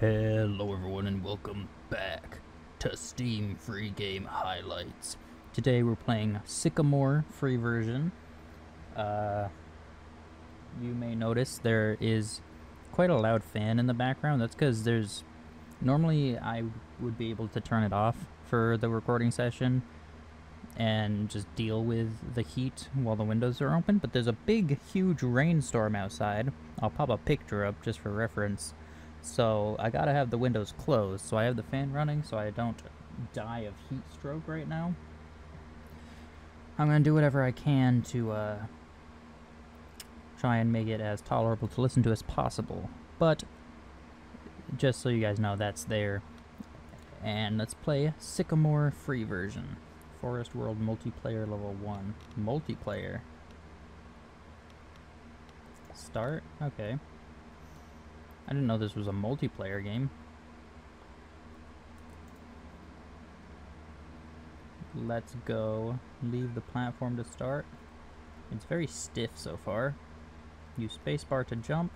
Hello everyone and welcome back to Steam Free Game Highlights. Today we're playing Sycamore free version. You may notice there is quite a loud fan in the background. That's because there's... Normally I would be able to turn it off for the recording session and just deal with the heat while the windows are open, but there's a big, huge rainstorm outside. I'll pop a picture up just for reference. So I gotta have the windows closed, so I have the fan running so I don't die of heat stroke right now. I'm gonna do whatever I can to try and make it as tolerable to listen to as possible. But just so you guys know, that's there. And let's play Sycamore free version. Forest World Multiplayer Level 1. Multiplayer. Start? Okay. I didn't know this was a multiplayer game. Let's go. Leave the platform to start. It's very stiff so far. Use spacebar to jump.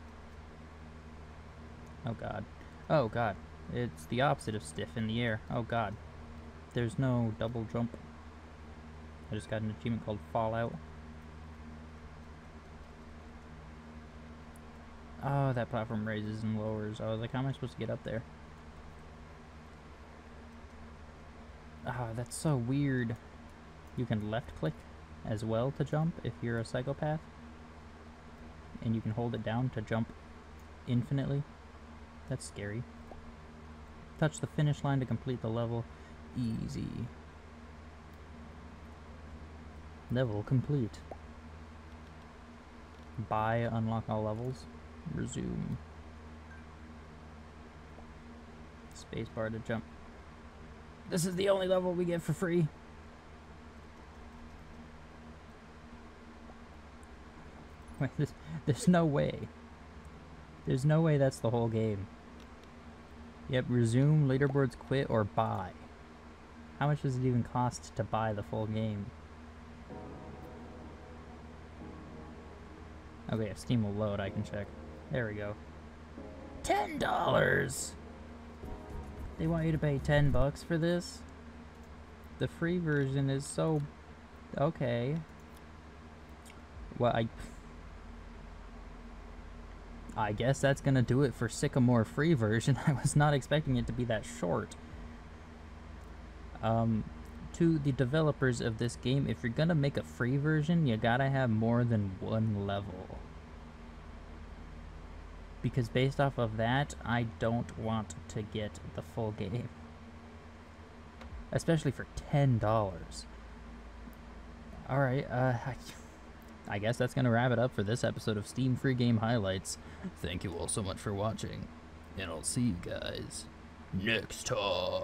Oh god. Oh god. It's the opposite of stiff in the air. Oh god. There's no double jump. I just got an achievement called Fallout. Oh, that platform raises and lowers. I was like, how am I supposed to get up there? Ah, oh, that's so weird. You can left click as well to jump if you're a psychopath. And you can hold it down to jump infinitely. That's scary. Touch the finish line to complete the level. Easy. Level complete. Buy, unlock all levels. Resume. Spacebar to jump. This is the only level we get for free. Wait, there's no way. There's no way that's the whole game. Yep, resume, leaderboards, quit, or buy. How much does it even cost to buy the full game? Okay, if Steam will load, I can check. There we go. $10! They want you to pay $10 for this? The free version is so... Okay. Well, I guess that's gonna do it for Sycamore free version. I was not expecting it to be that short. To the developers of this game, if you're gonna make a free version, you gotta have more than one level. Because based off of that, I don't want to get the full game. Especially for $10. Alright, I guess that's gonna wrap it up for this episode of Steam Free Game Highlights. Thank you all so much for watching, and I'll see you guys next time.